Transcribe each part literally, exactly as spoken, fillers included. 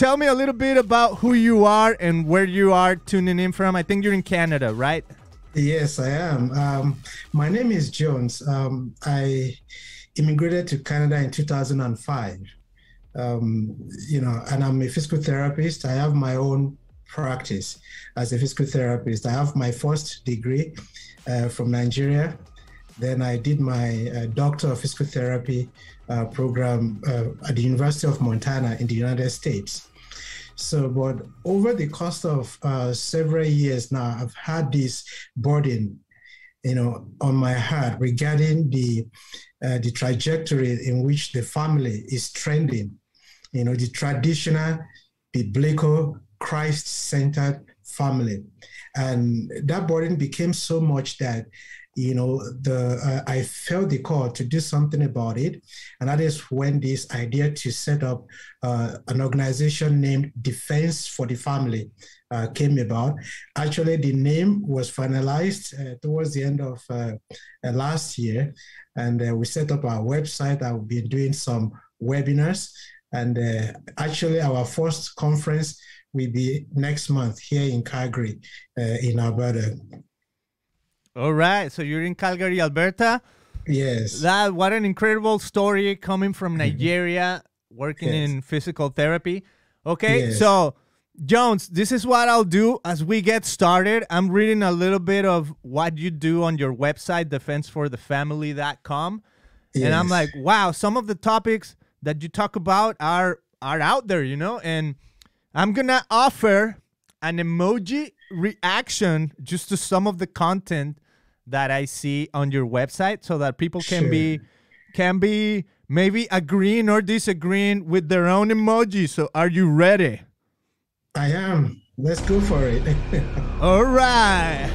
tell me a little bit about who you are and where you are tuning in from. I think you're in Canada, right? Yes, I am. Um, my name is Jones. Um, I immigrated to Canada in two thousand five. Um, you know, and I'm a physical therapist. I have my own practice as a physical therapist. I have my first degree uh, from Nigeria. Then I did my uh, Doctor of Physical Therapy uh, program uh, at the University of Montana in the United States. So, but over the course of uh, several years now, I've had this burden, you know, on my heart regarding the uh, the trajectory in which the family is trending. You know, the traditional biblical Christ-centered family, and that burden became so much that, you know, the uh, I felt the call to do something about it, and that is when this idea to set up uh, an organization named Defense for the Family uh, came about. Actually, the name was finalized uh, towards the end of uh, last year, and uh, we set up our website. I will be doing some webinars, and uh, actually, our first conference will be next month here in Calgary, uh, in Alberta. All right, so you're in Calgary, Alberta. Yes. That, what an incredible story coming from Nigeria, working yes. in physical therapy. Okay, yes. So Jones, this is what I'll do as we get started. I'm reading a little bit of what you do on your website, defense for the family dot com. Yes. And I'm like, wow, some of the topics that you talk about are, are out there, you know? And I'm going to offer an emoji reaction just to some of the content that I see on your website so that people can sure. be can be maybe agreeing or disagreeing with their own emoji. So are you ready? I am. Let's go for it. All right.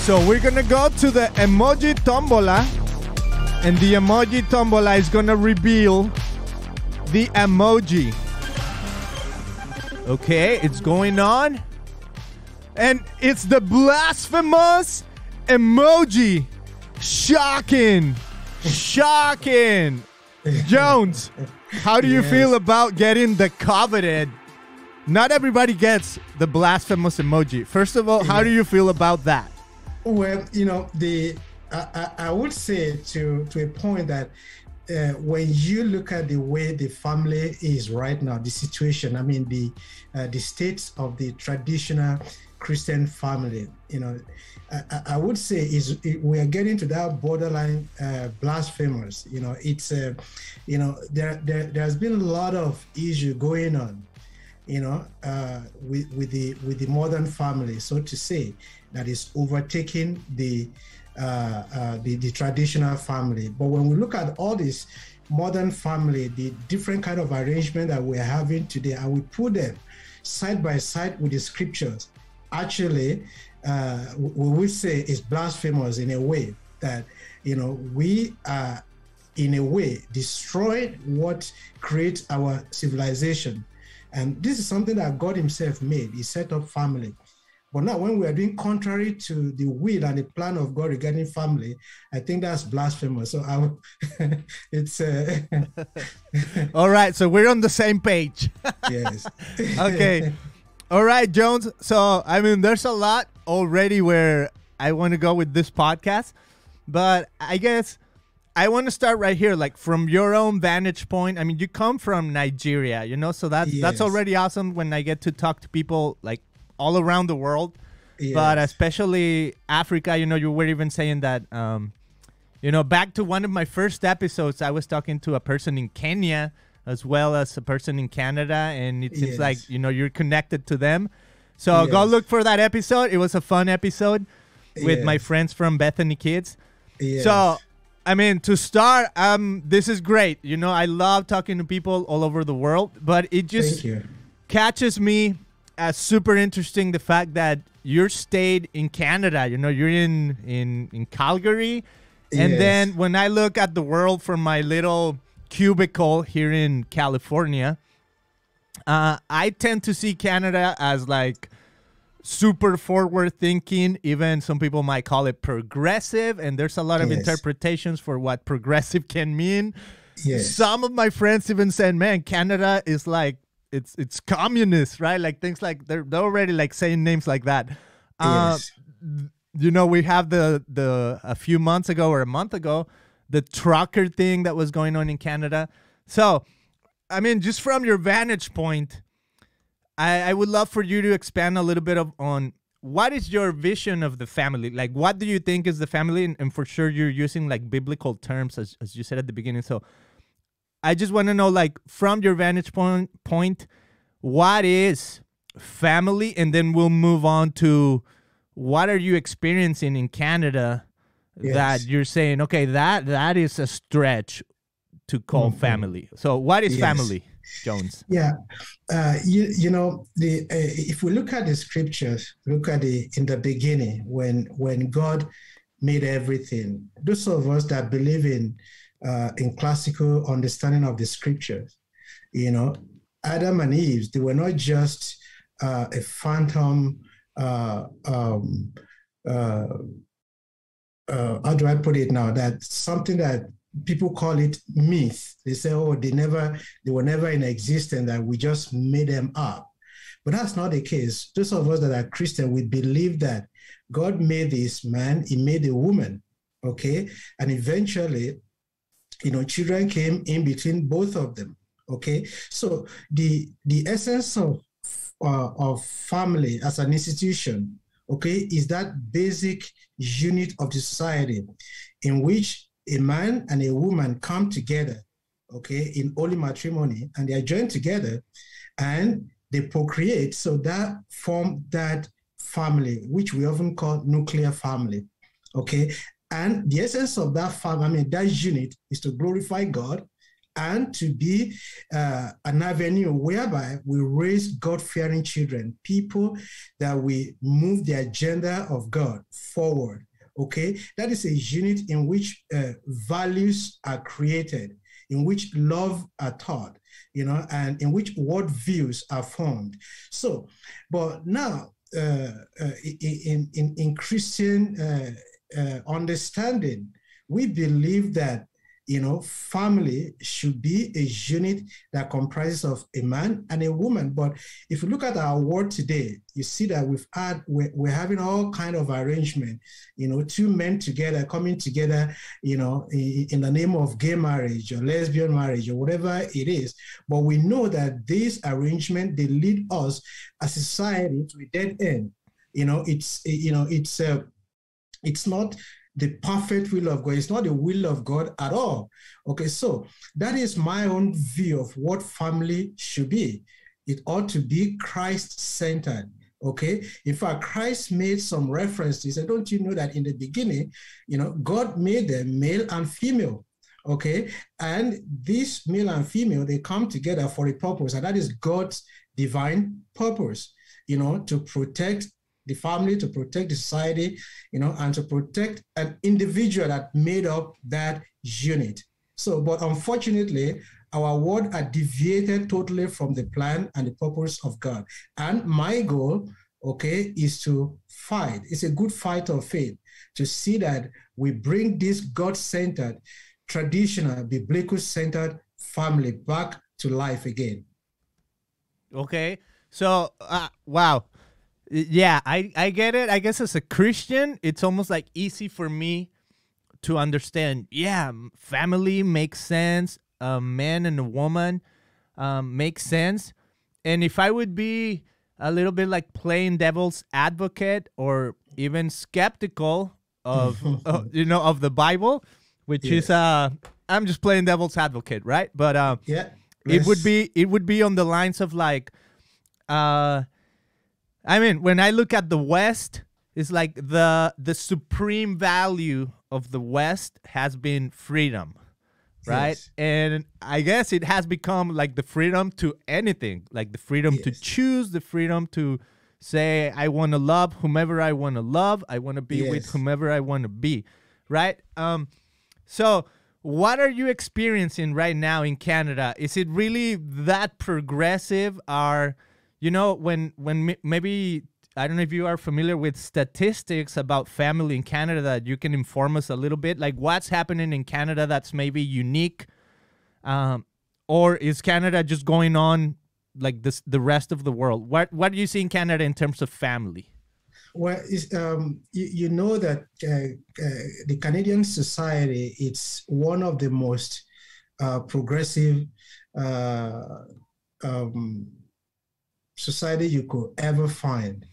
So we're going to go to the emoji tombola, and the emoji tombola is going to reveal the emoji. Okay, it's going on, and it's the blasphemous emoji. Shocking, shocking. Jones, how do you yes. feel about getting the coveted? Not everybody gets the blasphemous emoji. First of all, how do you feel about that? Well, you know, the I, I, I would say to to a point that Uh, when you look at the way the family is right now, the situation, I mean, the uh, the state of the traditional Christian family, you know, I, I would say is it, we are getting to that borderline uh, blasphemers. You know, it's, uh, you know, there, there there's been a lot of issue going on, you know, uh, with with the with the modern family, so to say, that is overtaking the. Uh, uh, the, the traditional family. But when we look at all this modern family, the different kind of arrangement that we're having today, and we put them side by side with the scriptures, actually, uh, we would say is blasphemous in a way that, you know, we are in a way destroyed what creates our civilization. And this is something that God himself made. He set up family. But now when we are doing contrary to the will and the plan of God regarding family, I think that's blasphemous. So I, it's... Uh, All right, so we're on the same page. Yes. Okay. All right, Jones. So, I mean, there's a lot already where I want to go with this podcast. But I guess I want to start right here, like from your own vantage point. I mean, you come from Nigeria, you know, so that's, yes. that's already awesome when I get to talk to people like all around the world, yes. but especially Africa. You know, you were even saying that, um, you know, back to one of my first episodes, I was talking to a person in Kenya as well as a person in Canada, and it seems yes. like, you know, you're connected to them. So yes. go look for that episode. It was a fun episode with yes. my friends from Bethany Kids. Yes. So, I mean, to start, um, this is great. You know, I love talking to people all over the world, but it just catches me as super interesting the fact that you're stayed in Canada. You know, you're in in in Calgary, and yes. then when I look at the world from my little cubicle here in California, uh, I tend to see Canada as like super forward thinking. Even some people might call it progressive, and there's a lot of yes. interpretations for what progressive can mean. yeah. Some of my friends even said, man, Canada is like, it's it's communist, right? Like things like, they're, they're already like saying names like that. Uh, yes. You know, we have the, the, a few months ago or a month ago, the trucker thing that was going on in Canada. So, I mean, just from your vantage point, I, I would love for you to expand a little bit of, on what is your vision of the family? Like, what do you think is the family? And, and for sure, you're using like biblical terms, as, as you said at the beginning. So I just want to know, like, from your vantage point, point, what is family? And then we'll move on to what are you experiencing in Canada yes. that you're saying, okay, that that is a stretch to call mm-hmm. family. So what is yes. family? Jones. Yeah, uh, you you know the uh, if we look at the scriptures, look at the in the beginning when when God made everything. Those of us that believe in uh, in classical understanding of the scriptures, you know, Adam and Eve, they were not just uh, a phantom. Uh, um, uh, uh, how do I put it now? That something that people call it myth. They say, oh, they never, they were never in existence, that we just made them up. But that's not the case. Those of us that are Christian, we believe that God made this man, he made a woman, okay? And eventually, you know, children came in between both of them, okay? So the, the essence of, uh, of family as an institution, okay, is that basic unit of the society in which a man and a woman come together, okay, in holy matrimony, and they are joined together, and they procreate. So that form that family, which we often call nuclear family, okay. And the essence of that family, I mean, that unit, is to glorify God and to be uh, an avenue whereby we raise God-fearing children, people that we move the agenda of God forward. Okay, that is a unit in which uh, values are created, in which love are taught, you know, and in which worldviews are formed. So, but now uh, uh, in, in, in Christian uh, uh, understanding, we believe that, you know, family should be a unit that comprises of a man and a woman. But if you look at our world today, you see that we've had, we're, we're having all kind of arrangement, you know, two men together, coming together, you know, in, in the name of gay marriage or lesbian marriage or whatever it is. But we know that this arrangement, they lead us as a society to a dead end. You know, it's, you know, it's, uh, it's not the perfect will of God. It's not the will of God at all. Okay, so that is my own view of what family should be. It ought to be Christ-centered, okay? In fact, Christ made some references. He said, don't you know that in the beginning, you know, God made them male and female, okay? And this male and female, they come together for a purpose, and that is God's divine purpose, you know, to protect the family, to protect the society, you know, and to protect an individual that made up that unit. So, but unfortunately, our world are deviated totally from the plan and the purpose of God. And my goal, okay, is to fight. It's a good fight of faith to see that we bring this God-centered, traditional, biblical-centered family back to life again. Okay. So, uh, wow. Yeah, I, I get it. I guess as a Christian, it's almost like easy for me to understand. Yeah, family makes sense. A man and a woman um, makes sense. And if I would be a little bit like playing devil's advocate or even skeptical of, uh, you know, of the Bible, which yeah. is, uh, I'm just playing devil's advocate, right? But uh, yeah, it would be, it would be on the lines of like, uh, I mean, when I look at the West, it's like the the supreme value of the West has been freedom, right? Yes. And I guess it has become like the freedom to anything, like the freedom yes. to choose, the freedom to say, I want to love whomever I want to love. I want to be yes. with whomever I want to be, right? Um, so what are you experiencing right now in Canada? Is it really that progressive? Are... You know, when, when maybe, I don't know if you are familiar with statistics about family in Canada, that you can inform us a little bit, like what's happening in Canada that's maybe unique Um, or is Canada just going on like this, the rest of the world? What, what do you see in Canada in terms of family? Well, it's, um, you, you know that uh, uh, the Canadian society, it's one of the most uh, progressive uh, um, society you could ever find.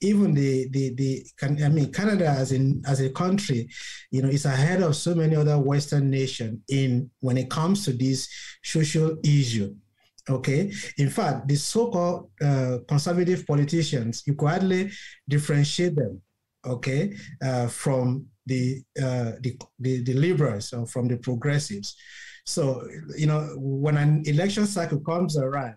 Even the, the, the, I mean, Canada as in, as a country, you know, is ahead of so many other Western nations in, when it comes to this social issue. Okay. In fact, the so-called uh, conservative politicians, you could hardly differentiate them, okay, uh, from the, uh, the, the, the liberals or from the progressives. So, you know, when an election cycle comes around,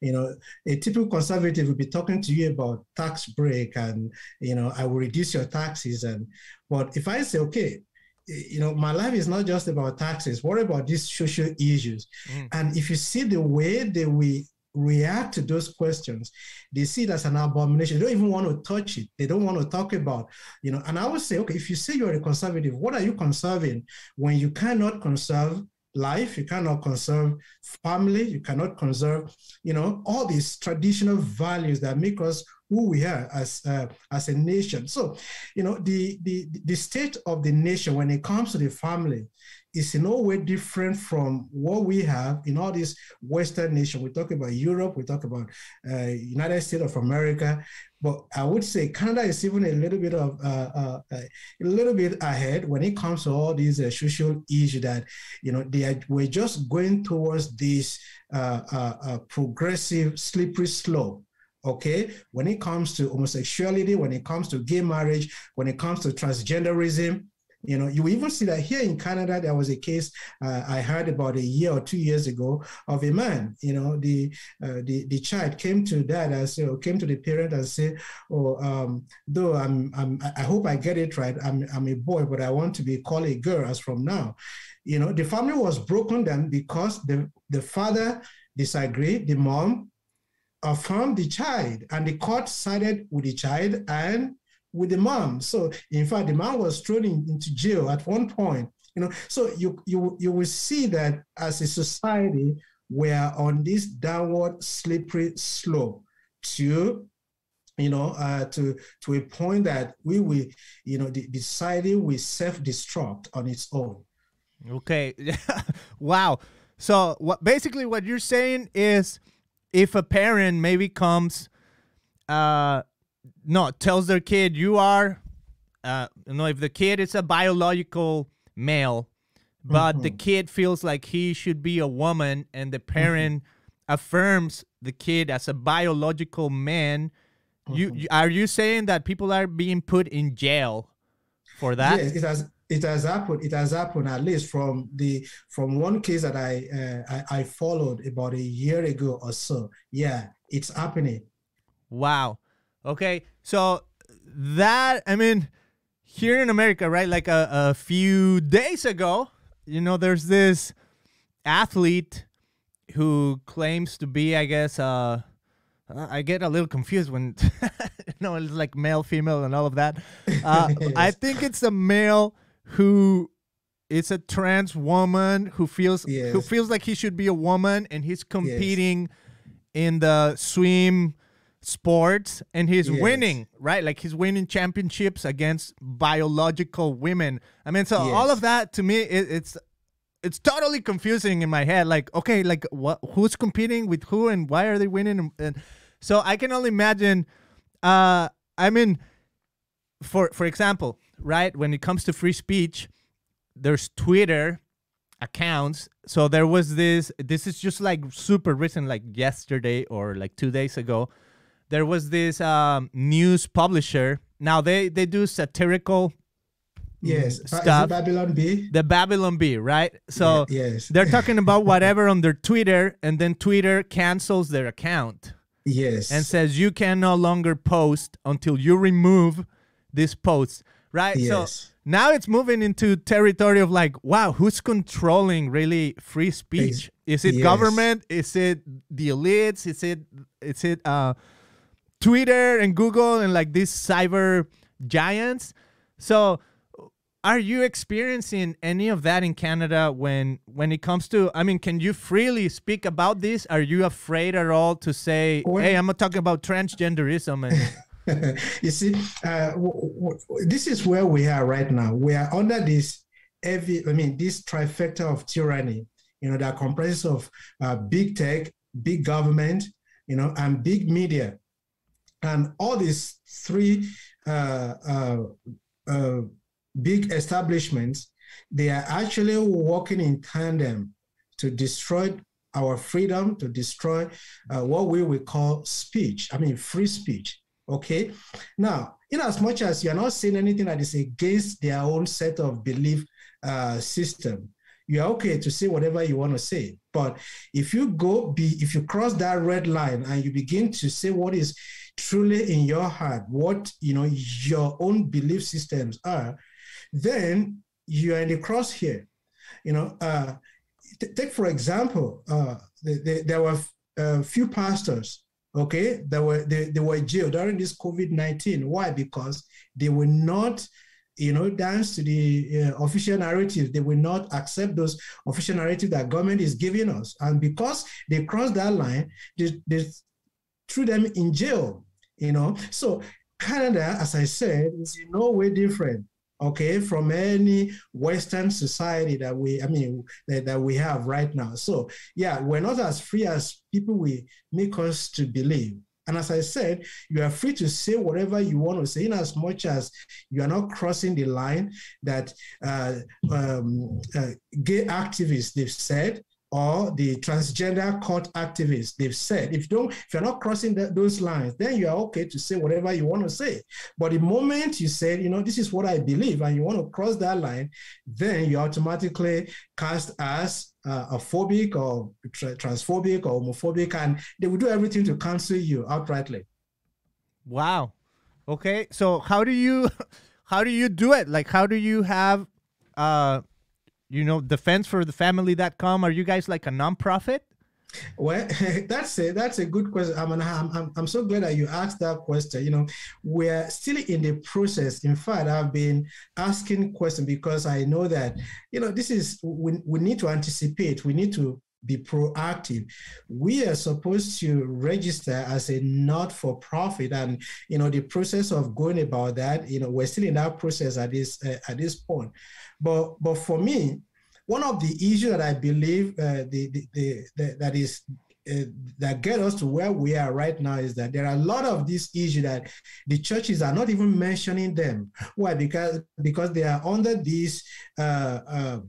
you know, a typical conservative will be talking to you about tax break and, you know, I will reduce your taxes. And, but if I say, okay, you know, my life is not just about taxes, what about these social issues? Mm. And if you see the way that we react to those questions, they see it as an abomination. They don't even want to touch it. They don't want to talk about, you know, and I would say, okay, if you say you're a conservative, what are you conserving when you cannot conserve life, you cannot conserve family, you cannot conserve, you know, all these traditional values that make us who we are as uh, as a nation. So, you know, the, the, the state of the nation when it comes to the family is in no way different from what we have in all these Western nations. We talk about Europe, we talk about uh, United States of America, but I would say Canada is even a little bit of uh, uh, a little bit ahead when it comes to all these uh, social issues that, you know, they are, we're just going towards this uh, uh, uh, progressive slippery slope. Okay, when it comes to homosexuality, when it comes to gay marriage, when it comes to transgenderism, you know, you even see that here in Canada, there was a case uh, I heard about a year or two years ago of a man, you know, the uh, the, the child came to dad and said, or came to the parent and said, oh, um, though I'm, I'm, I hope I get it right, I'm, I'm a boy, but I want to be called a girl as from now. You know, the family was broken down because the, the father disagreed, the mom affirmed the child, and the court sided with the child and with the mom. So in fact, the man was thrown in, into jail at one point, you know. So you, you, you will see that as a society, we are on this downward slippery slope to, you know, uh, to, to a point that we will, you know, the, the society will self-destruct on its own. Okay. Wow. So what, basically what you're saying is if a parent maybe comes, uh, no, tells their kid, you are, uh, you know, if the kid is a biological male, but mm-hmm. the kid feels like he should be a woman and the parent mm-hmm. affirms the kid as a biological man, mm-hmm. you, you are you saying that people are being put in jail for that? Yes, it has, it has happened. It has happened at least from the from one case that I, uh, I, I followed about a year ago or so. Yeah, it's happening. Wow. Okay, so that, I mean, here in America, right, like a, a few days ago, you know, there's this athlete who claims to be, I guess, uh, I get a little confused when, you know, it's like male, female, and all of that. Uh, yes. I think it's a male who is a trans woman who feels, yes. who feels like he should be a woman, and he's competing yes. in the swim sports, and he's yes. winning, right? Like he's winning championships against biological women. I mean, so yes. all of that to me, it, it's it's totally confusing in my head. Like, okay, like what? Who's competing with who, and why are they winning? And, and so I can only imagine. Uh, I mean, for for example, right? When it comes to free speech, there's Twitter accounts. So there was this. This is just like super recent, like yesterday or like two days ago. There was this um, news publisher. Now they they do satirical yes stuff. The Babylon Bee. The Babylon Bee, right? So yes, they're talking about whatever on their Twitter, and then Twitter cancels their account. Yes, and says you can no longer post until you remove this post, right? Yes. So now it's moving into territory of like, wow, who's controlling really free speech? Is it yes. government? Is it the elites? Is it is it uh? Twitter and Google and like these cyber giants. So Are you experiencing any of that in Canada when when it comes to, I mean, can you freely speak about this? Are you afraid at all to say, when, hey, I'm not talking about transgenderism? And you see, uh, w w this is where we are right now. We are under this heavy, I mean, this trifecta of tyranny, you know, that comprises of uh, big tech, big government, you know, and big media. And all these three uh, uh, uh, big establishments, they are actually working in tandem to destroy our freedom, to destroy uh, what we will call speech, I mean, free speech, okay? Now, in as much as you're not saying anything that is against their own set of belief uh, system, you're okay to say whatever you want to say. But if you go, be, if you cross that red line and you begin to say what is truly in your heart, what, you know, your own belief systems are, then you are in the crosshair. You know, uh, take for example, uh, they, they, there were a few pastors, okay, that were they, they were jailed during this COVID nineteen. Why? Because they were not, you know, dance to the uh, official narrative. They will not accept those official narrative that government is giving us. And because they crossed that line, they, they threw them in jail, you know. So Canada, as I said, is in no way different, okay, from any Western society that we, I mean, that, that we have right now. So, yeah, we're not as free as people will make us to believe. And as I said, you are free to say whatever you want to say, in as much as you are not crossing the line that uh, um, uh, gay activists, they've said, or the transgender court activists, they've said. If you don't, if you're not crossing that, those lines, then you are okay to say whatever you want to say. But the moment you say, you know, this is what I believe, and you want to cross that line, then you automatically cast as Uh, a phobic or tra transphobic or homophobic, and they will do everything to cancel you outrightly. Wow. Okay. So how do you, how do you do it? Like, how do you have, uh, you know, defense for the family dot com? Are you guys like a nonprofit? Well, that's a, that's a good question. I mean, I'm, I'm, I'm so glad that you asked that question. You know, we're still in the process. In fact, I've been asking questions because I know that, you know, this is, we, we need to anticipate. We need to be proactive. We are supposed to register as a not-for-profit, and, you know, the process of going about that, you know, we're still in that process at this, uh, at this point. But, but for me, one of the issues that I believe uh, the, the, the, the, that is uh, that get us to where we are right now is that there are a lot of these issues that the churches are not even mentioning them. Why? Because because they are under this uh, uh,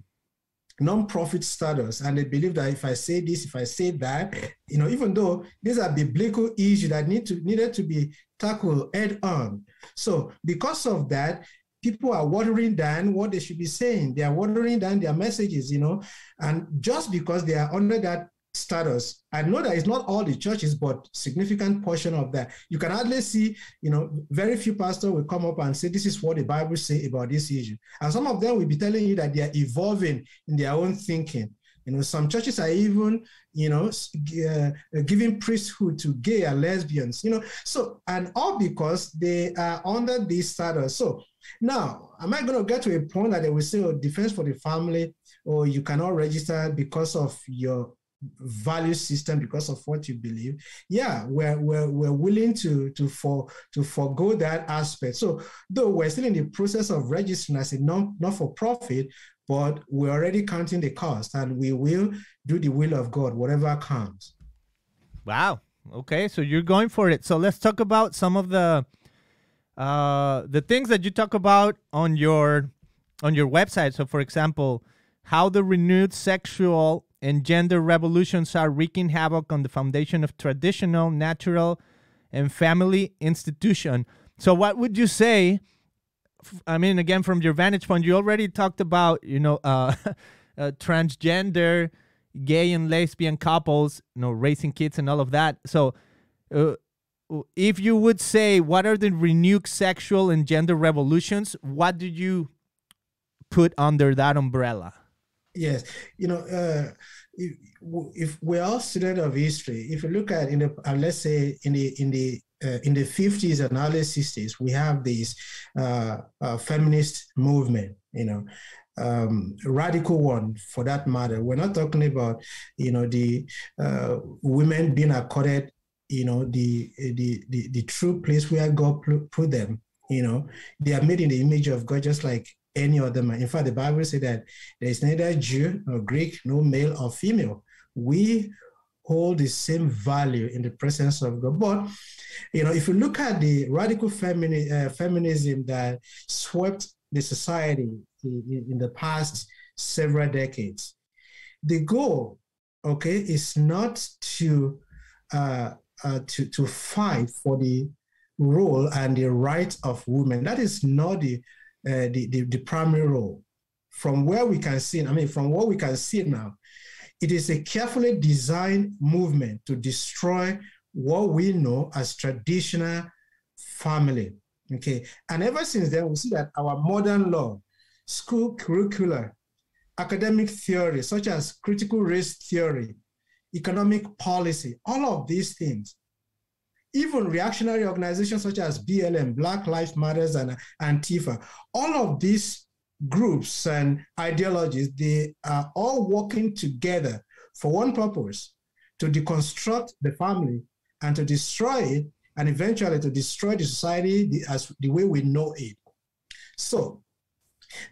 non-profit status, and they believe that if I say this, if I say that, you know, even though these are biblical issues that need to needed to be tackled head on. So because of that, people are watering down what they should be saying. They are watering down their messages, you know, and just because they are under that status. I know that it's not all the churches, but significant portion of that. You can hardly see, you know, very few pastors will come up and say, this is what the Bible says about this issue. And some of them will be telling you that they are evolving in their own thinking. You know, some churches are even, you know, uh, giving priesthood to gay and lesbians, you know, so, and all because they are under this status. So, now, am I going to get to a point that they will say, oh, Defense for the Family, or oh, you cannot register because of your value system, because of what you believe? Yeah, we're, we're, we're willing to, to, for, to forego that aspect. So though we're still in the process of registering as a non, not-for-profit, but we're already counting the cost, and we will do the will of God, whatever comes. Wow. Okay, so you're going for it. So let's talk about some of the... Uh, the things that you talk about on your on your website. So, for example, how the renewed sexual and gender revolutions are wreaking havoc on the foundation of traditional, natural, and family institution. So, what would you say? I mean, again, from your vantage point, you already talked about, you know, uh, uh, transgender, gay and lesbian couples, you know, raising kids and all of that. So. Uh, If you would say, what are the renewed sexual and gender revolutions? What do you put under that umbrella? Yes, you know, uh, if, if we're all students of history, if you look at in the, uh, let's say in the in the uh, in the fifties and early sixties, we have this uh, uh, feminist movement. you know, um, radical one for that matter. We're not talking about, you know, the uh, women being accorded, you know, the, the, the, the true place where God put them, you know. They are made in the image of God just like any other man. In fact, the Bible says that there is neither Jew nor Greek, no male or female. We hold the same value in the presence of God. But, you know, if you look at the radical femini- uh, feminism that swept the society in, in the past several decades, the goal, okay, is not to, uh, uh, to, to fight for the role and the rights of women. That is not the, uh, the, the, the primary role. From where we can see, I mean, from what we can see now, it is a carefully designed movement to destroy what we know as traditional family, okay? And ever since then, we see that our modern law, school curricula, academic theory, such as critical race theory, economic policy, all of these things, even reactionary organizations such as B L M, Black Lives Matter, and Antifa, all of these groups and ideologies, they are all working together for one purpose, to deconstruct the family and to destroy it, and eventually to destroy the society the, as the way we know it. So,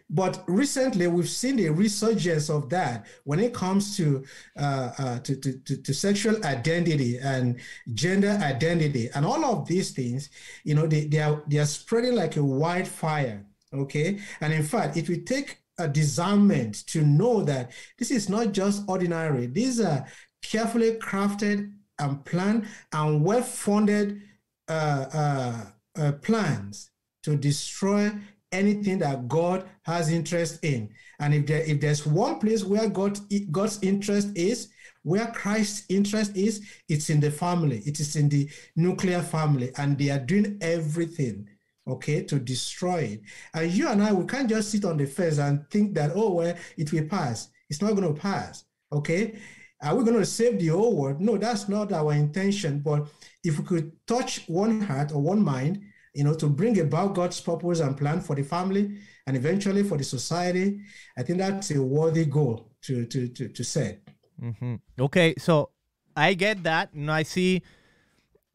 but recently we've seen the resurgence of that when it comes to, uh, uh, to, to, to, to sexual identity and gender identity and all of these things, you know, they, they, are, they are spreading like a wildfire. Okay, and in fact, it will take a discernment to know that this is not just ordinary. These are carefully crafted and planned and well-funded uh, uh, uh, plans to destroy anything that God has interest in. And if there, if there's one place where God God's interest is, where Christ's interest is, it's in the family. It is in the nuclear family, and they are doing everything, okay, to destroy it. And you and I, we can't just sit on the fence and think that, oh, well, it will pass. It's not going to pass, okay? Are we going to save the whole world? No, that's not our intention. But if we could touch one heart or one mind, you know, to bring about God's purpose and plan for the family and eventually for the society, I think that's a worthy goal to, to, to, to set. Mm-hmm. Okay, so I get that. And I see,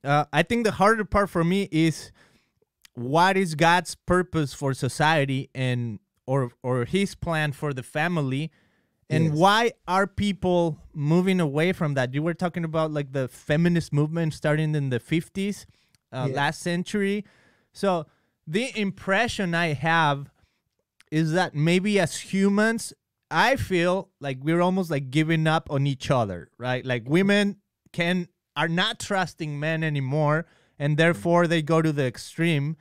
uh, I think the harder part for me is, what is God's purpose for society and or or his plan for the family, and yes, why are people moving away from that? You were talking about like the feminist movement starting in the fifties, uh, yes, last century. So the impression I have is that maybe as humans, I feel like we're almost like giving up on each other, right? Like women can are not trusting men anymore, and therefore they go to the extreme.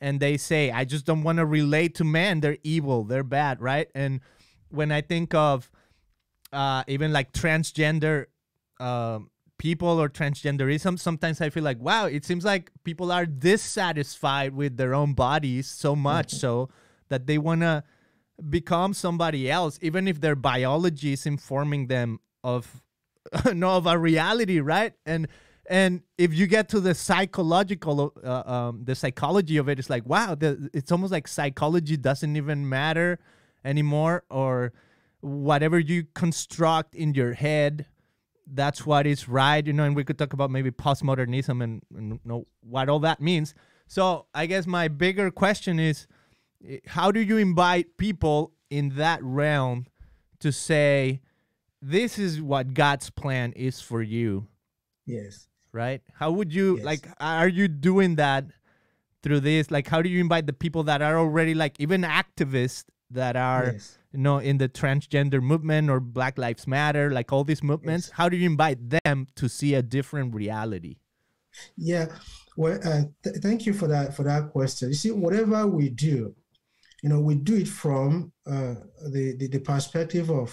And they say, I just don't want to relate to men. They're evil. They're bad, right? And when I think of uh, even like transgender uh, people or transgenderism, sometimes I feel like, wow, it seems like people are dissatisfied with their own bodies so much, mm-hmm, so that they want to become somebody else, even if their biology is informing them of, no, of a reality, right? And And if you get to the psychological, uh, um, the psychology of it, it's like, wow, the, it's almost like psychology doesn't even matter anymore, or whatever you construct in your head, that's what is right, you know. And we could talk about maybe postmodernism and, and you know, what all that means. So I guess my bigger question is, how do you invite people in that realm to say, this is what God's plan is for you? Yes. Right? How would you, yes, like, are you doing that through this? Like, how do you invite the people that are already, like, even activists that are, yes, you know, in the transgender movement or Black Lives Matter, like all these movements, yes, how do you invite them to see a different reality? Yeah. Well, uh, th thank you for that, for that question. You see, whatever we do, you know, we do it from uh, the, the, the perspective of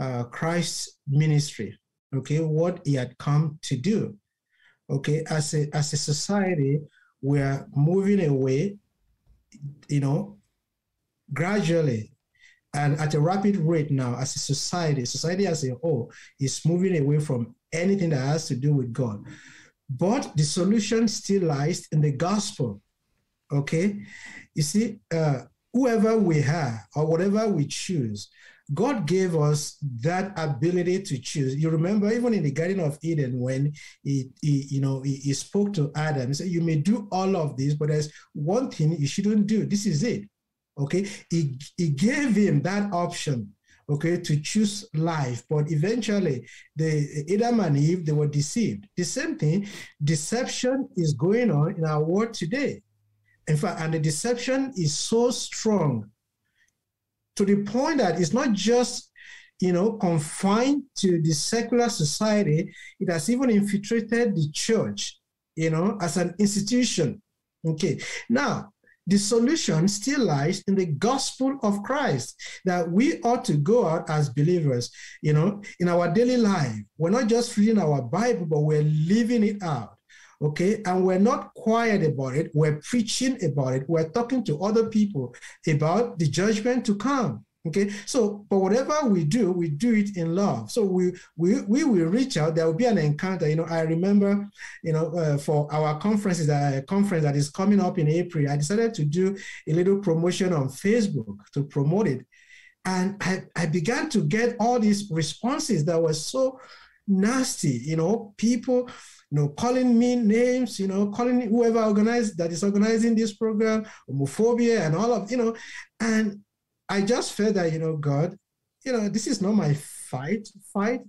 uh, Christ's ministry, okay, what he had come to do. Okay, as a, as a society, we are moving away, you know, gradually and at a rapid rate now as a society. Society as a whole is moving away from anything that has to do with God. But the solution still lies in the gospel, okay? You see, uh, whoever we are or whatever we choose, God gave us that ability to choose. You remember, even in the Garden of Eden, when he, he you know, he, he spoke to Adam, he said, "You may do all of this, but there's one thing you shouldn't do. This is it." Okay, he he gave him that option, okay, to choose life. But eventually, the Adam and Eve, they were deceived. The same thing, deception is going on in our world today. In fact, and the deception is so strong, to the point that it's not just, you know, confined to the secular society. It has even infiltrated the church, you know, as an institution. Okay. Now, the solution still lies in the gospel of Christ, that we ought to go out as believers, you know, in our daily life. We're not just reading our Bible, but we're living it out. Okay, and we're not quiet about it. We're preaching about it. We're talking to other people about the judgment to come. Okay, so but whatever we do, we do it in love. So we we we will reach out. There will be an encounter. You know, I remember, you know, uh, for our conferences, a conference that is coming up in April, I decided to do a little promotion on Facebook to promote it, and I I began to get all these responses that were so nasty. You know, people, you know, calling me names, you know, calling whoever organized that is organizing this program, homophobia and all of, you know, and I just felt that, you know, God, you know, this is not my fight, fight,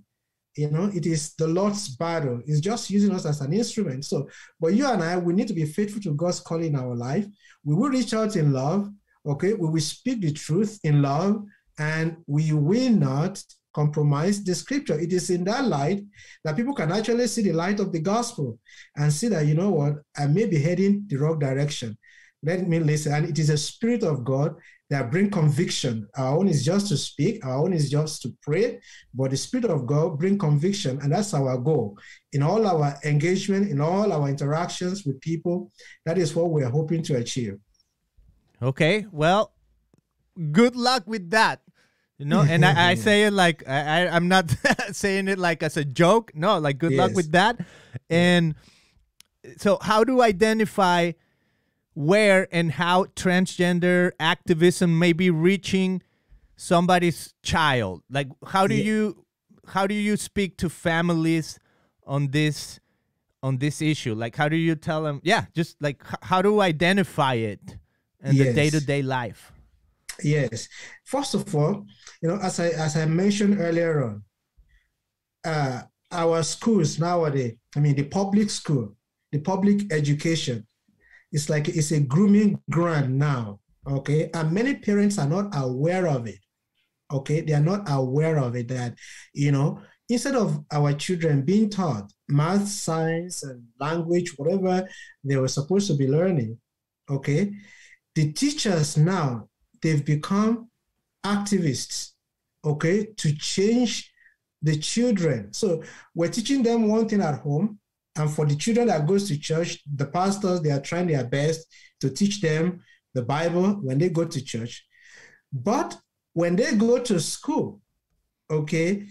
you know, it is the Lord's battle. It's just using us as an instrument. So, but you and I, we need to be faithful to God's calling in our life. We will reach out in love, okay? We will speak the truth in love, and we will not compromise the scripture. It is in that light that people can actually see the light of the gospel and see that, you know what, I may be heading the wrong direction. Let me listen. And it is the Spirit of God that brings conviction. Our own is just to speak. Our own is just to pray. But the Spirit of God brings conviction, and that's our goal. In all our engagement, in all our interactions with people, that is what we're hoping to achieve. Okay, well, good luck with that. You know, and I, I say it like, I, I'm not saying it like as a joke. No, like good yes. luck with that. And so how do I identify where and how transgender activism may be reaching somebody's child? Like, how do yeah. you, how do you speak to families on this, on this issue? Like, how do you tell them, yeah, just like, how do I identify it in yes. the day-to-day life? Yes. First of all, you know, as I as I mentioned earlier on, uh, our schools nowadays, I mean, the public school, the public education, it's like it's a grooming ground now, okay? And many parents are not aware of it, okay? They are not aware of it that, you know, instead of our children being taught math, science, and language, whatever they were supposed to be learning, okay, the teachers now, they've become activists, okay, to change the children. So we're teaching them one thing at home, and for the children that goes to church, the pastors, they are trying their best to teach them the Bible when they go to church. But when they go to school, okay,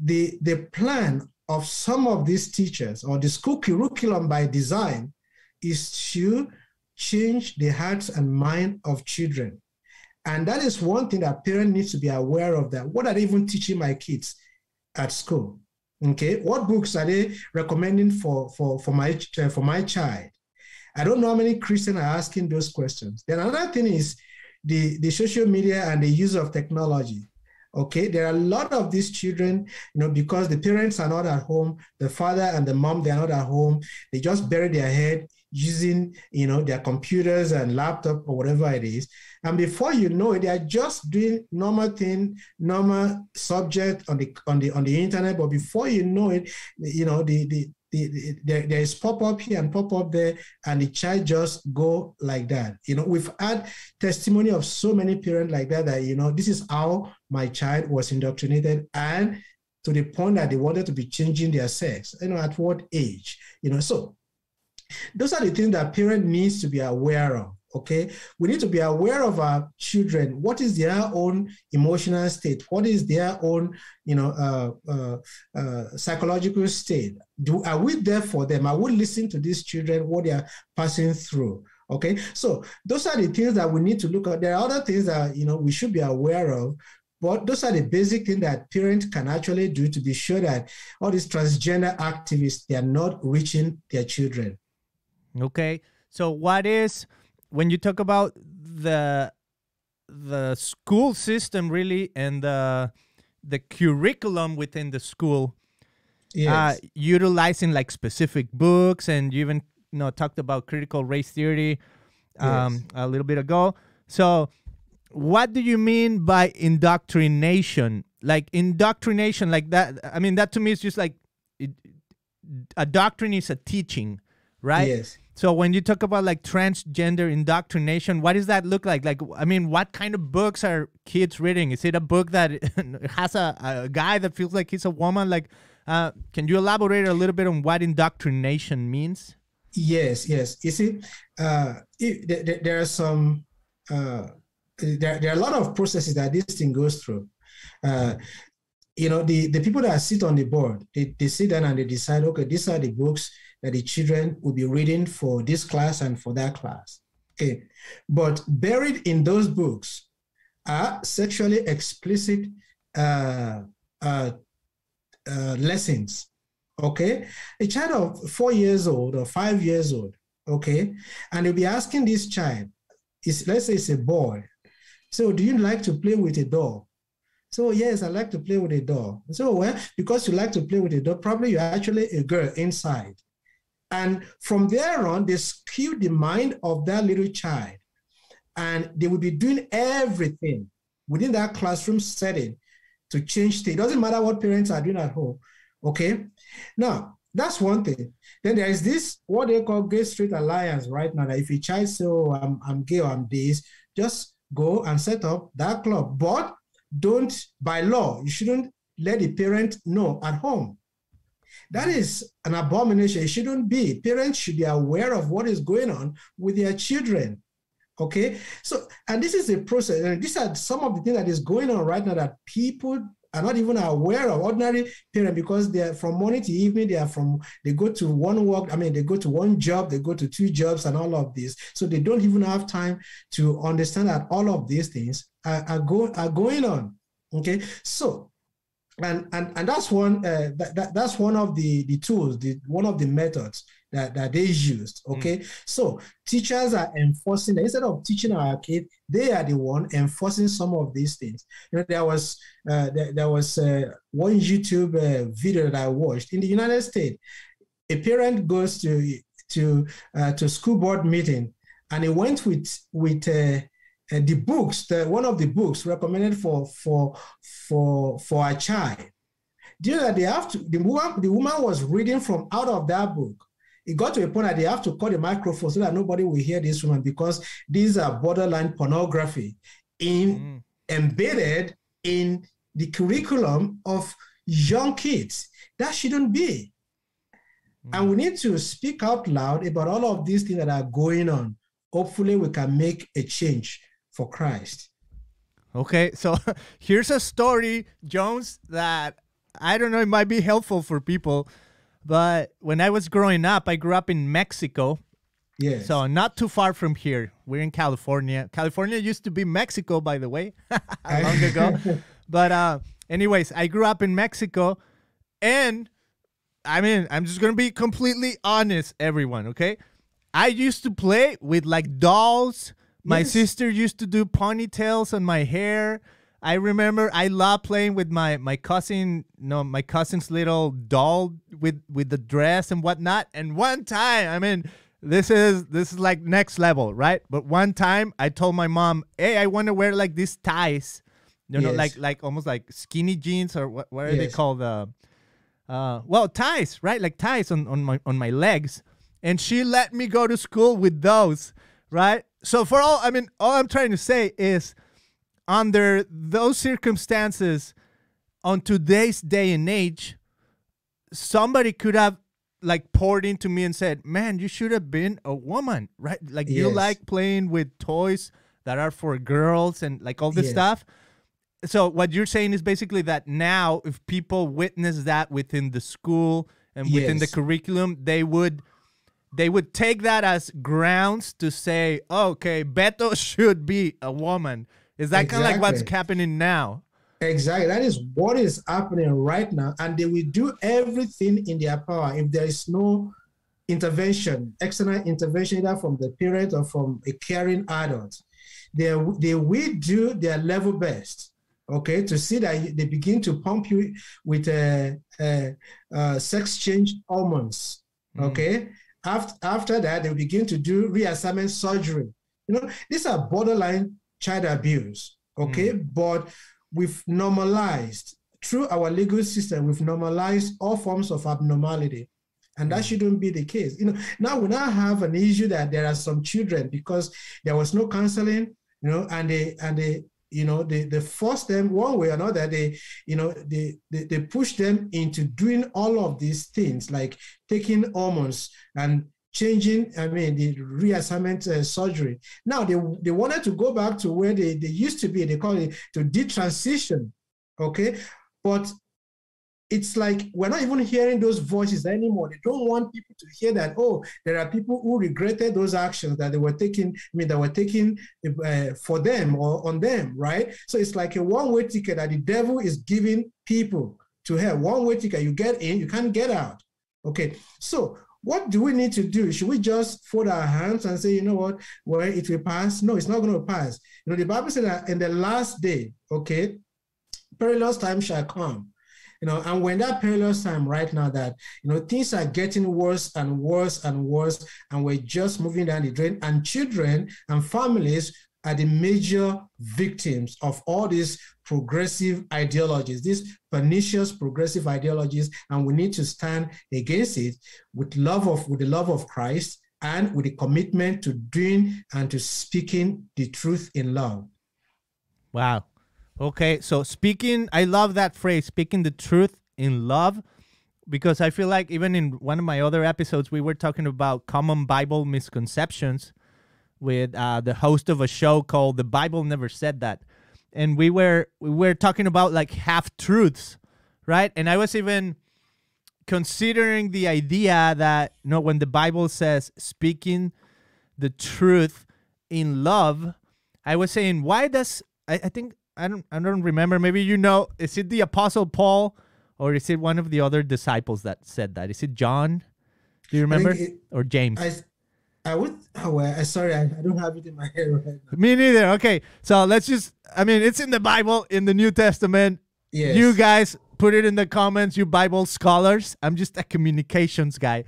the, the plan of some of these teachers or the school curriculum by design is to change the hearts and mind of children. And that is one thing that parents need to be aware of, that what are they even teaching my kids at school? Okay, what books are they recommending for, for, for, my, for my child? I don't know how many Christians are asking those questions. Then another thing is the, the social media and the use of technology. Okay, there are a lot of these children, you know, because the parents are not at home, the father and the mom, they are not at home, they just bury their head using, you know, their computers and laptop or whatever it is. And before you know it, they are just doing normal thing, normal subject on the on the on the internet. But before you know it, you know, the the, the, the there, there is pop up here and pop up there, and the child just go like that. You know, we've had testimony of so many parents like that, that, you know, this is how my child was indoctrinated, and to the point that they wanted to be changing their sex. You know, at what age? You know, so those are the things that parents need to be aware of, okay? We need to be aware of our children. What is their own emotional state? What is their own, you know, uh, uh, uh, psychological state? Do, are we there for them? Are we listening to these children, what they are passing through? Okay, so those are the things that we need to look at. There are other things that, you know, we should be aware of, but those are the basic things that parents can actually do to be sure that all these transgender activists, they are not reaching their children. Okay, so what is, when you talk about the the school system really and the the curriculum within the school, yes. uh, utilizing like specific books, and you even you know talked about critical race theory um, yes. a little bit ago. So what do you mean by indoctrination? Like indoctrination, like that. I mean, that to me is just like it, a doctrine is a teaching, right? Yes. So when you talk about like transgender indoctrination, what does that look like? Like, I mean, what kind of books are kids reading? Is it a book that has a, a guy that feels like he's a woman? Like, uh, can you elaborate a little bit on what indoctrination means? Yes, yes. You see, uh, it, there, there are some, uh, there, there are a lot of processes that this thing goes through. Uh, you know, the, the people that sit on the board, they, they sit down and they decide, okay, these are the books that the children will be reading for this class and for that class. Okay. But buried in those books are sexually explicit uh, uh, uh, lessons. Okay. A child of four years old or five years old. Okay. And you'll be asking this child, it's, let's say it's a boy. So do you like to play with a doll? So yes, I like to play with a doll. So well, because you like to play with a doll, probably you're actually a girl inside. And from there on, they skew the mind of that little child. And they will be doing everything within that classroom setting to change things. It doesn't matter what parents are doing at home, okay? Now, that's one thing. Then there is this, what they call Gay Straight Alliance right now, that if a child says, oh, I'm, I'm gay or I'm this, just go and set up that club. But don't, by law, you shouldn't let the parent know at home. That is an abomination. It shouldn't be. Parents should be aware of what is going on with their children, okay? So, and this is a process. And these are some of the things that is going on right now that people are not even aware of, ordinary parents, because they are from morning to evening, they are from, they go to one work, I mean, they go to one job, they go to two jobs and all of this. So they don't even have time to understand that all of these things are, are, go, are going on, okay? So, And, and and that's one uh, that, that that's one of the the tools, the one of the methods that, that they used. Okay, mm. So teachers are enforcing, instead of teaching our kids, they are the one enforcing some of these things. You know, there was uh, there, there was uh, one YouTube uh, video that I watched in the United States. A parent goes to to uh, to school board meeting, and he went with with. Uh, And the books, the, one of the books recommended for for for for a child. Do you know that they have to? The woman, the woman was reading from out of that book. It got to a point that they have to cut the microphone so that nobody will hear this woman, because these are borderline pornography, in mm. embedded in the curriculum of young kids. That shouldn't be. Mm. And we need to speak out loud about all of these things that are going on. Hopefully, we can make a change. For Christ. Okay, so here's a story, Jones, that I don't know, it might be helpful for people, but when I was growing up, I grew up in Mexico. Yeah. So not too far from here. We're in California. California used to be Mexico, by the way, long ago. But uh, anyways, I grew up in Mexico, and I mean, I'm just going to be completely honest, everyone, okay? I used to play with like dolls. My yes. sister used to do ponytails on my hair. I remember I loved playing with my my cousin, no, my cousin's little doll with with the dress and whatnot. And one time, I mean, this is this is like next level, right? But one time, I told my mom, "Hey, I want to wear like these ties, you know, yes. like like almost like skinny jeans or what? What are yes. they called? Uh, uh, well, ties, right? Like ties on on my on my legs." And she let me go to school with those, right? So for all, I mean, all I'm trying to say is, under those circumstances, on today's day and age, somebody could have like poured into me and said, man, you should have been a woman, right? Like yes. you like playing with toys that are for girls and like all this yes. stuff. So what you're saying is basically that now if people witness that within the school and yes. within the curriculum, they would they would take that as grounds to say, oh, okay, Beto should be a woman. Is that exactly. kind of like what's happening now? Exactly. That is what is happening right now. And they will do everything in their power. If there is no intervention, external intervention, either from the parent or from a caring adult, they, they will do their level best, okay, to see that they begin to pump you with uh, uh, uh, sex change hormones, mm. okay? After, after that, they begin to do reassignment surgery. You know, these are borderline child abuse, okay? Mm. But we've normalized, through our legal system, we've normalized all forms of abnormality. And that shouldn't be the case. You know, now we now have an issue that there are some children, because there was no counseling, you know, and they, and they, you know, they, they force them one way or another. They, you know, they, they, they push them into doing all of these things, like taking hormones and changing, I mean, the reassignment uh, surgery. Now they, they wanted to go back to where they, they used to be. They call it to detransition, okay? But it's like we're not even hearing those voices anymore. They don't want people to hear that, oh, there are people who regretted those actions that they were taking, I mean, that were taken uh, for them or on them, right? So it's like a one-way ticket that the devil is giving people to hell. One-way ticket, you get in, you can't get out. Okay, so what do we need to do? Should we just fold our hands and say, you know what, well, it will pass? No, it's not going to pass. You know, the Bible said that in the last day, okay, perilous time shall come. You know, and when that perilous time right now that, you know, things are getting worse and worse and worse, and we're just moving down the drain, and children and families are the major victims of all these progressive ideologies, these pernicious progressive ideologies, and we need to stand against it with love of, with the love of Christ and with the commitment to doing and to speaking the truth in love. Wow. Okay, so speaking, I love that phrase, speaking the truth in love, because I feel like even in one of my other episodes, we were talking about common Bible misconceptions with uh, the host of a show called The Bible Never Said That. And we were, we were talking about like half-truths, right? And I was even considering the idea that, you know, when the Bible says speaking the truth in love, I was saying, why does, I, I think, I don't, I don't remember. Maybe you know. Is it the Apostle Paul, or is it one of the other disciples that said that? Is it John? Do you remember? It, or James? I, I would. Oh, well, sorry, I, I don't have it in my head right now. Me neither. Okay, so let's just. I mean, it's in the Bible, in the New Testament. Yes. You guys put it in the comments. You Bible scholars. I'm just a communications guy,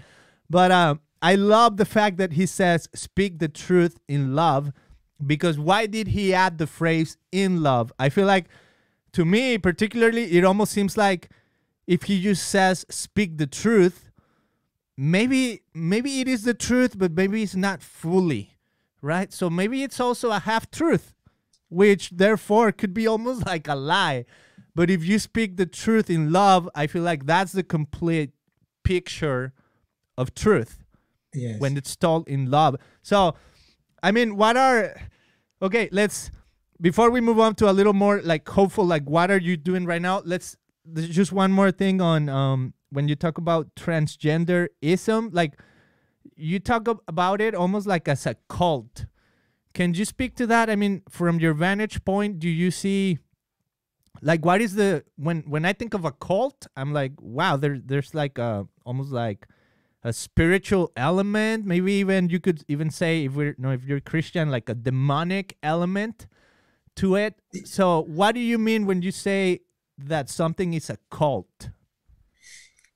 but um, I love the fact that he says, "Speak the truth in love." Because why did he add the phrase in love? I feel like, to me particularly, it almost seems like if he just says speak the truth, maybe maybe it is the truth, but maybe it's not fully, right? So maybe it's also a half-truth, which therefore could be almost like a lie. But if you speak the truth in love, I feel like that's the complete picture of truth. Yes. When it's told in love. So I mean, what are, okay, let's, before we move on to a little more like hopeful, like what are you doing right now? Let's, there's just one more thing on um, when you talk about transgenderism, like you talk about it almost like as a cult. Can you speak to that? I mean, from your vantage point, do you see, like what is the, when, when I think of a cult, I'm like, wow, there, there's like a, almost like, a spiritual element, maybe even you could even say if we're, you know, if you're Christian, like a demonic element to it. So what do you mean when you say that something is a cult?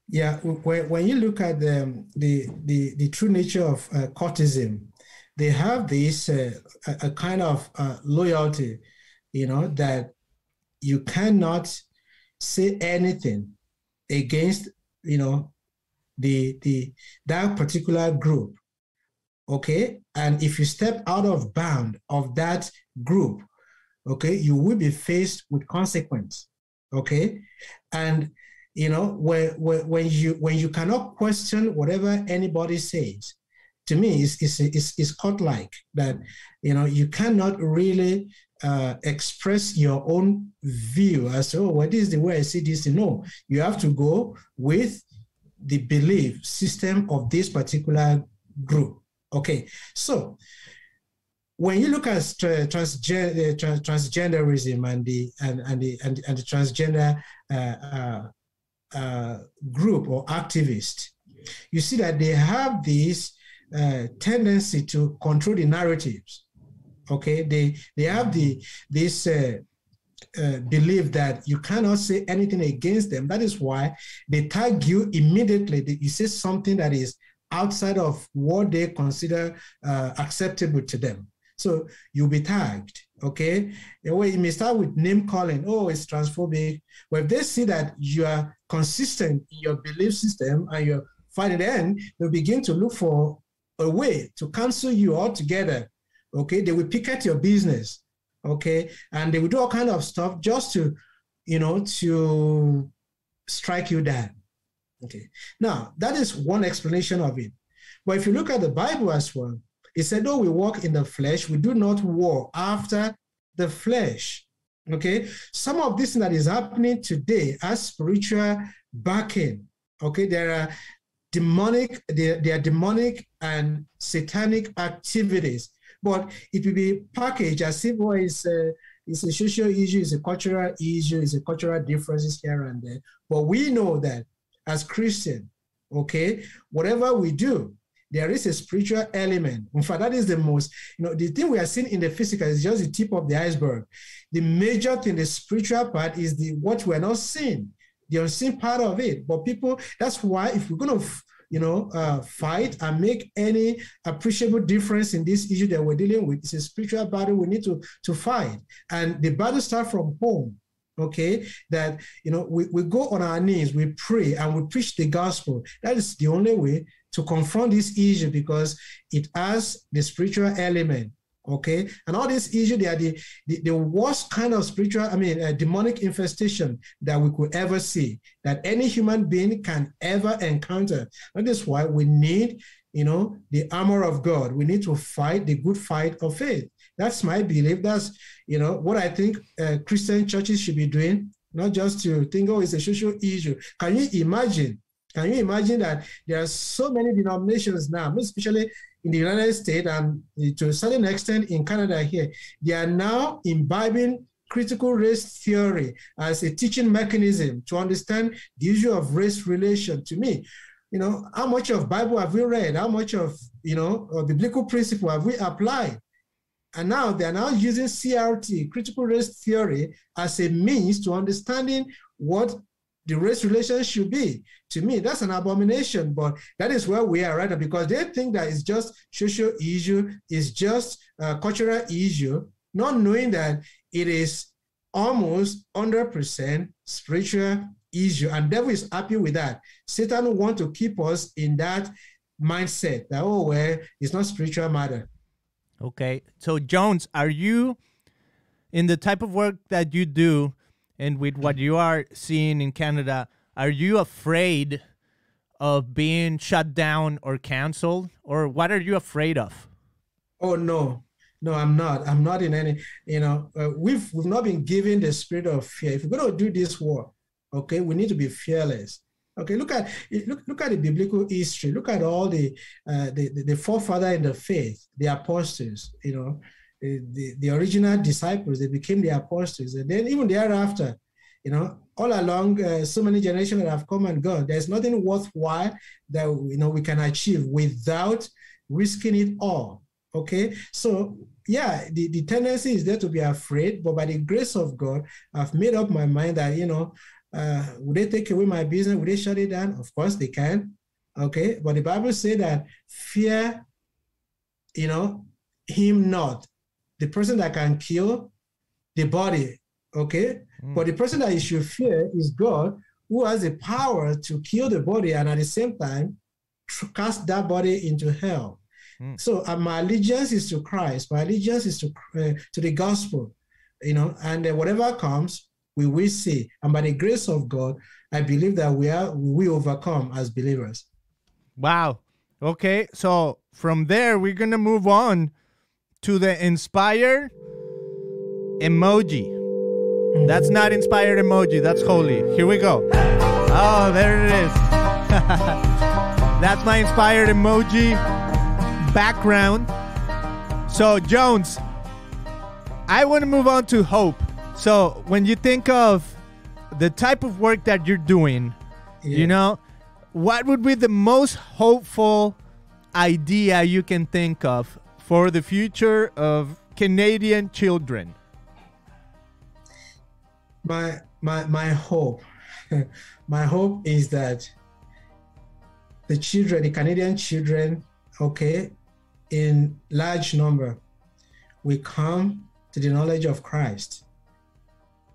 Yeah, when, when you look at the, the, the, the true nature of uh, cultism, they have this uh, a, a kind of uh, loyalty, you know, that you cannot say anything against, you know, the the that particular group, okay? And if you step out of bound of that group, okay, you will be faced with consequence, okay? And you know, when when, when you when you cannot question whatever anybody says, to me it's it's it's, it's cult-like, that you know you cannot really uh express your own view as, oh, what is the way I see this? No, you have to go with the belief system of this particular grew. Okay, so when you look at transge- uh, trans- transgenderism and the and and the and, and the transgender uh, uh, uh, group or activists, you see that they have this uh, tendency to control the narratives. Okay, they they have the this uh, uh, belief that you cannot say anything against them. That is why they tag you immediately. You say something that is outside of what they consider uh, acceptable to them. So you'll be tagged, okay? Well, you may start with name calling. Oh, it's transphobic. Well, if they see that you are consistent in your belief system and you're fighting, then they'll begin to look for a way to cancel you altogether, okay? They will pick at your business, okay? And they will do all kind of stuff just to, you know, to strike you down. Okay. Now, that is one explanation of it. But if you look at the Bible as well, it said, though we walk in the flesh, we do not war after the flesh. Okay. Some of this that is happening today as spiritual backing. Okay. There are demonic, there, there are demonic and satanic activities, but it will be packaged as if well, it's a, it's a social issue, it's a cultural issue, it's a cultural differences here and there. But we know that as Christian, okay, whatever we do, there is a spiritual element. In fact, that is the most, you know, the thing we are seeing in the physical is just the tip of the iceberg. The major thing, the spiritual part, is the what we're not seeing, the unseen part of it. But people, that's why if we're going to, you know, uh, fight and make any appreciable difference in this issue that we're dealing with, it's a spiritual battle we need to, to fight. And the battle starts from home. Okay, that, you know, we, we go on our knees, we pray, and we preach the gospel. That is the only way to confront this issue because it has the spiritual element, okay? And all these issues, they are the, the, the worst kind of spiritual, I mean, uh, demonic infestation that we could ever see, that any human being can ever encounter. And that's why we need, you know, the armor of God. We need to fight the good fight of faith. That's my belief. That's, you know, what I think uh, Christian churches should be doing, not just to think, oh, it's a social issue. Can you imagine? Can you imagine that there are so many denominations now, especially in the United States and to a certain extent in Canada here, they are now imbibing critical race theory as a teaching mechanism to understand the issue of race relation. To me, you know, how much of Bible have we read? How much of, you know, of biblical principle have we applied? And now they're now using C R T, critical race theory, as a means to understanding what the race relations should be. To me, that's an abomination, but that is where we are right now because they think that it's just social issue, it's just a cultural issue, not knowing that it is almost one hundred percent spiritual issue. And devil is happy with that. Satan wants to keep us in that mindset that, oh, well, it's not spiritual matter. Okay, so Jones, are you, in the type of work that you do and with what you are seeing in Canada, are you afraid of being shut down or canceled? Or what are you afraid of? Oh, no. No, I'm not. I'm not in any, you know, uh, we've, we've not been given the spirit of fear. If we're going to do this work, okay, we need to be fearless. Okay, look at look look at the biblical history. Look at all the uh, the, the the forefather in the faith, the apostles. You know, the, the the original disciples. They became the apostles, and then even thereafter, you know, all along, uh, so many generations that have come and gone. There's nothing worthwhile that, you know, we can achieve without risking it all. Okay, so yeah, the, the tendency is there to be afraid, but by the grace of God, I've made up my mind that, you know, Uh, would they take away my business? Would they shut it down? Of course they can. Okay. But the Bible says that fear, you know, him not. The person that can kill the body. Okay. Mm. But the person that you should fear is God, who has the power to kill the body and at the same time cast that body into hell. Mm. So uh, my allegiance is to Christ. My allegiance is to, uh, to the gospel, you know, and uh, whatever comes, we will see. And by the grace of God, I believe that we are we overcome as believers. Wow. Okay, so from there, we're going to move on to the inspired emoji. Mm-hmm. That's not inspired emoji. That's holy. Here we go. Oh, there it is. That's my inspired emoji. background. So, Jones, I want to move on to hope. So, when you think of the type of work that you're doing, yeah. you know, what would be the most hopeful idea you can think of for the future of Canadian children? My my my hope, my hope is that the children, the Canadian children, okay, in large number, will come to the knowledge of Christ.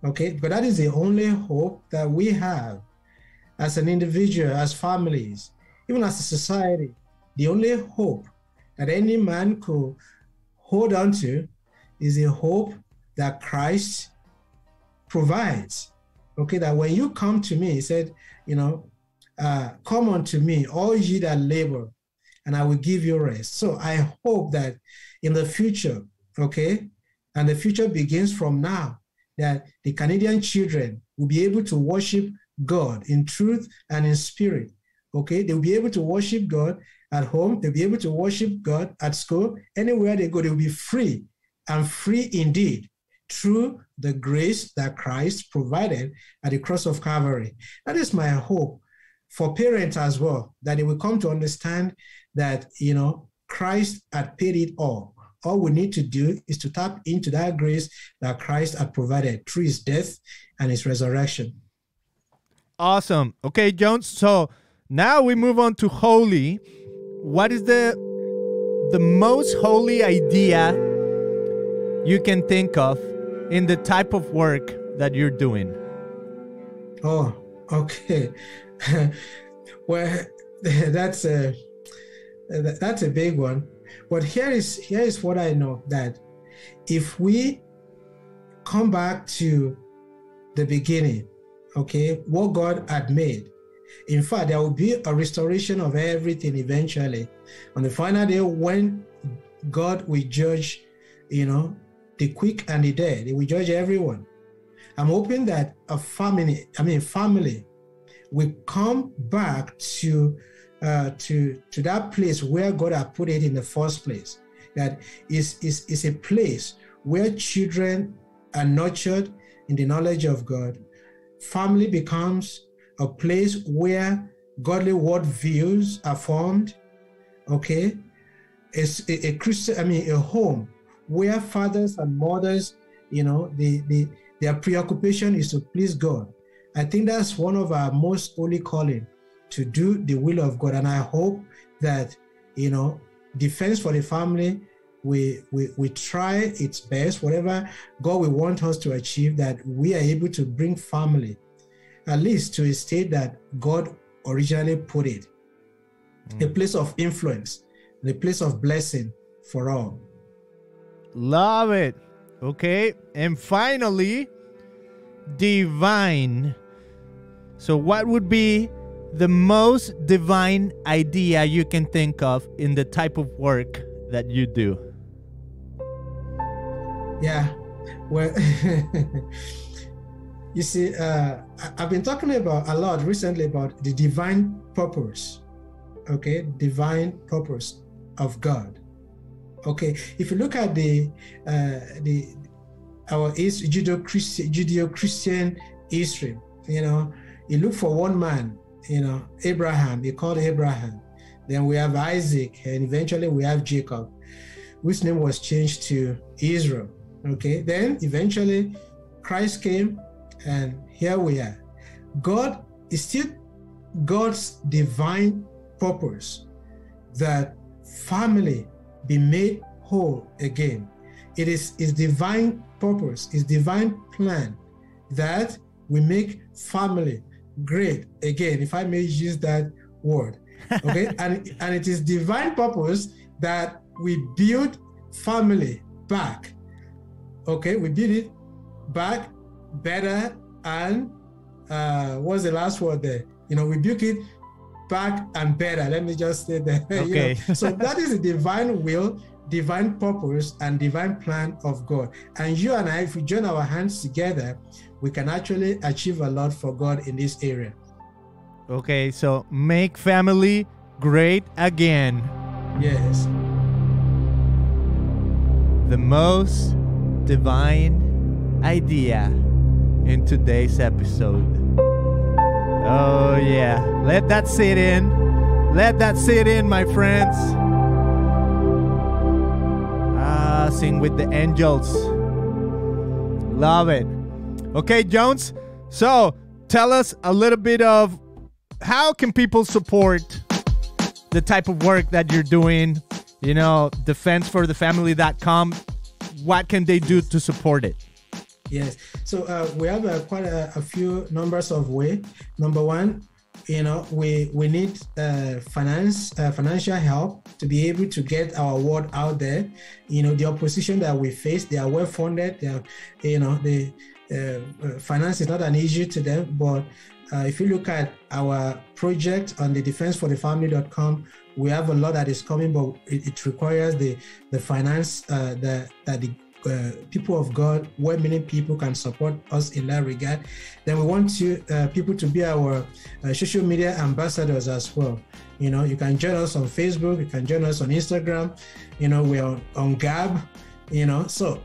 Okay, but that is the only hope that we have as an individual, as families, even as a society. The only hope that any man could hold on to is the hope that Christ provides. Okay, that when you come to me, he said, you know, uh, come unto me, all ye that labor, and I will give you rest. So I hope that in the future, okay, and the future begins from now, that the Canadian children will be able to worship God in truth and in spirit. Okay, they'll be able to worship God at home. They'll be able to worship God at school. Anywhere they go, they'll be free, and free indeed, through the grace that Christ provided at the cross of Calvary. That is my hope for parents as well, that they will come to understand that, you know, Christ had paid it all. All we need to do is to tap into that grace that Christ had provided through his death and his resurrection. Awesome. Okay, Jones. So now we move on to holy. What is the the most holy idea you can think of in the type of work that you're doing? Oh, okay. Well, that's a that's a big one. But here is here is what I know, that if we come back to the beginning, okay, what God had made. In fact, there will be a restoration of everything eventually on the final day, when God will judge, you know, the quick and the dead. He will judge everyone. I'm hoping that a family, I mean, family will come back to, uh, to, to that place where God had put it in the first place. That is, is, is a place where children are nurtured in the knowledge of God. Family becomes a place where godly worldviews are formed, okay? It's a, a Christian, I mean, a home where fathers and mothers, you know, the, the, their preoccupation is to please God. I think that's one of our most holy calling, to do the will of God. And I hope that, you know, Defense for the Family, we, we, we try its best, whatever God will want us to achieve, that we are able to bring family at least to a state that God originally put it, mm. a place of influence, a place of blessing for all. Love it. Okay. And finally, divine. So what would be the most divine idea you can think of in the type of work that you do? Yeah. Well... You see, uh, I've been talking about a lot recently about the divine purpose, okay? Divine purpose of God, okay? If you look at the uh, the our Judeo-Christian Judeo-Christian history, you know, you look for one man, you know, Abraham. He called Abraham. Then we have Isaac, and eventually we have Jacob, whose name was changed to Israel. Okay, then eventually Christ came. And here we are. God is still God's divine purpose that family be made whole again. It is his divine purpose, his divine plan that we make family great again, if I may use that word. Okay, and, and it is divine purpose that we build family back. Okay, we build it back better, and uh what's the last word there? You know, rebuke it back and better. Let me just say that. Okay. You know? So that is the divine will, divine purpose, and divine plan of God. And you and I, if we join our hands together, we can actually achieve a lot for God in this area. Okay, so make family great again. Yes. the most divine idea in today's episode. Oh yeah, let that sit in. Let that sit in, my friends. Ah, sing with the angels. Love it. Okay, Jones, so tell us a little bit of how can people support the type of work that you're doing, you know, defense for the family dot com. What can they do to support it? Yes. So uh, we have uh, quite a, a few numbers of ways. Number one, you know, we, we need uh, finance, uh, financial help to be able to get our word out there. You know, the opposition that we face, they are well funded. They are, you know, the uh, finance is not an issue to them. But uh, if you look at our project on the defense for the family dot com, we have a lot that is coming, but it, it requires the the finance uh, that that the Uh, people of God, where many people can support us in that regard. Then we want to, uh, people to be our uh, social media ambassadors as well. You know, you can join us on Facebook, you can join us on Instagram, you know, we're on, on Gab, you know. So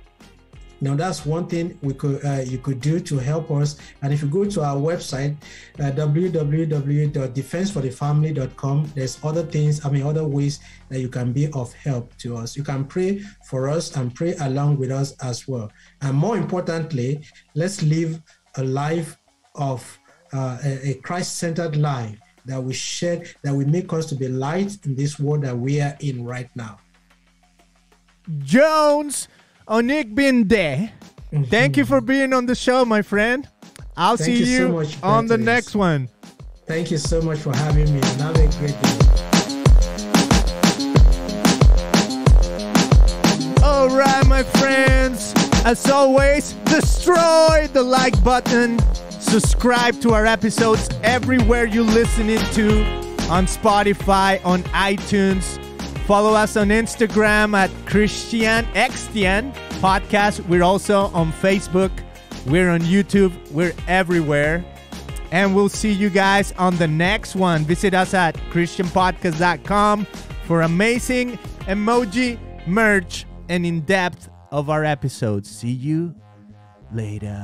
now that's one thing we could uh, you could do to help us. And if you go to our website, uh, w w w dot defense for the family dot com, there's other things, I mean, other ways that you can be of help to us. You can pray for us and pray along with us as well. And more importantly, let's live a life of uh, a, a Christ-centered life that we share, that will make us to be light in this world that we are in right now. Jones Onigbinde, thank you for being on the show, my friend. I'll thank see you, you so much, on the next one. Thank you so much for having me. Have a great day. All right, my friends. As always, destroy the like button. Subscribe to our episodes everywhere you listen to, on Spotify, on iTunes. Follow us on Instagram at Christian Extian Podcast. We're also on Facebook. We're on YouTube. We're everywhere. And we'll see you guys on the next one. Visit us at christian podcast dot com for amazing emoji merch and in-depth of our episodes. See you later.